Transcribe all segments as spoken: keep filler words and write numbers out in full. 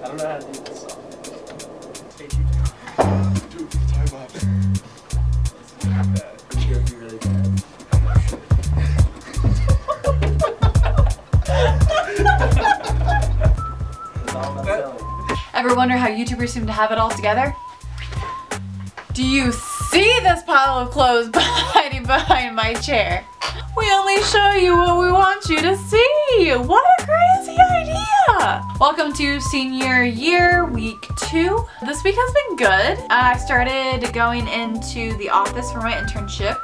I don't know how to do this song. Stay tuned. Dude, time up. It's not bad. It's going to be really bad. How much should it? It's all myself. Ever wonder how YouTubers seem to have it all together? Do you see this pile of clothes behind, behind my chair? We only show you what we want you to see. What a crazy idea! Welcome to senior year, week two. This week has been good. I started going into the office for my internship.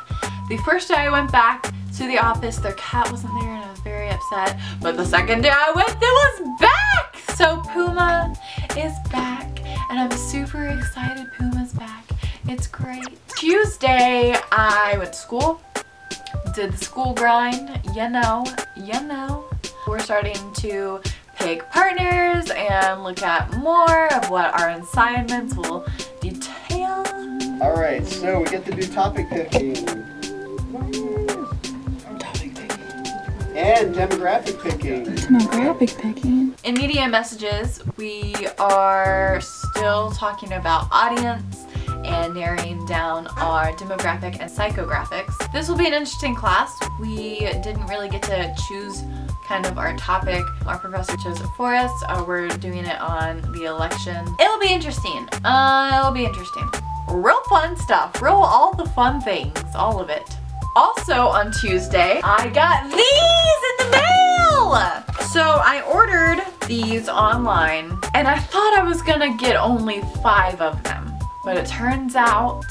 The first day I went back to the office, their cat wasn't there and I was very upset. But the second day I went, it was back! So Puma is back and I'm super excited Puma's back. It's great. Tuesday I went to school. Did the school grind, you know, you know. We're starting to pick partners and look at more of what our assignments will detail. Alright, so we get to do topic picking. Topic picking. And demographic picking. Demographic picking. In media messages, we are still talking about audience and narrowing down our demographic and psychographics. This will be an interesting class. We didn't really get to choose kind of our topic. Our professor chose it for us. Uh, we're doing it on the election. It'll be interesting. Uh, it'll be interesting. Real fun stuff. Real all the fun things. All of it. Also on Tuesday, I got these in the mail! So I ordered these online and I thought I was gonna get only five of them. But it turns out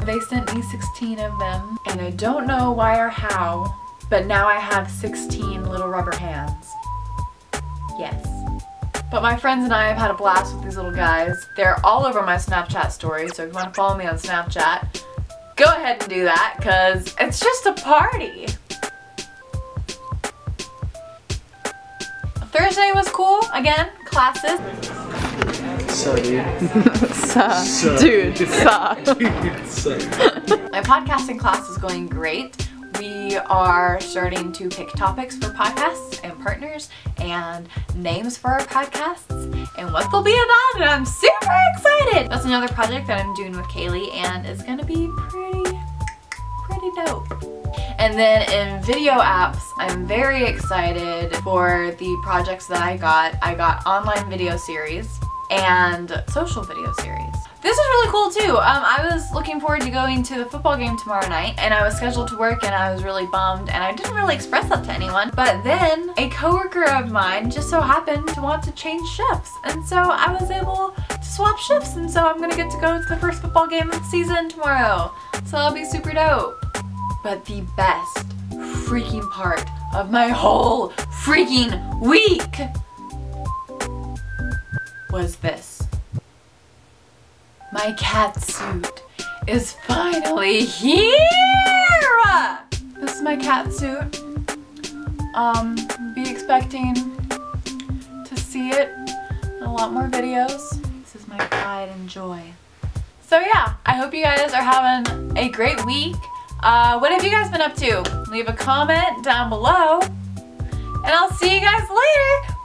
they sent me sixteen of them, and I don't know why or how, but now I have sixteen little rubber hands. Yes. But my friends and I have had a blast with these little guys. They're all over my Snapchat story, so if you want to follow me on Snapchat, go ahead and do that, because it's just a party. Thursday was cool, again, classes. So dude. Suh. Suh. Dude. Suh. Dude, suh. My podcasting class is going great. We are starting to pick topics for podcasts and partners and names for our podcasts and what they'll be about, and I'm super excited! That's another project that I'm doing with Kaylee and it's gonna be pretty, pretty dope. And then in video apps, I'm very excited for the projects that I got. I got online video series and social video series. This is really cool too. Um, I was looking forward to going to the football game tomorrow night and I was scheduled to work and I was really bummed and I didn't really express that to anyone. But then a coworker of mine just so happened to want to change shifts and so I was able to swap shifts and so I'm gonna get to go to the first football game of the season tomorrow. So that'll be super dope. But the best freaking part of my whole freaking week was this. My cat suit is finally here! This is my cat suit. Um, be expecting to see it in a lot more videos. This is my pride and joy. So yeah, I hope you guys are having a great week. Uh, what have you guys been up to? Leave a comment down below and I'll see you guys later!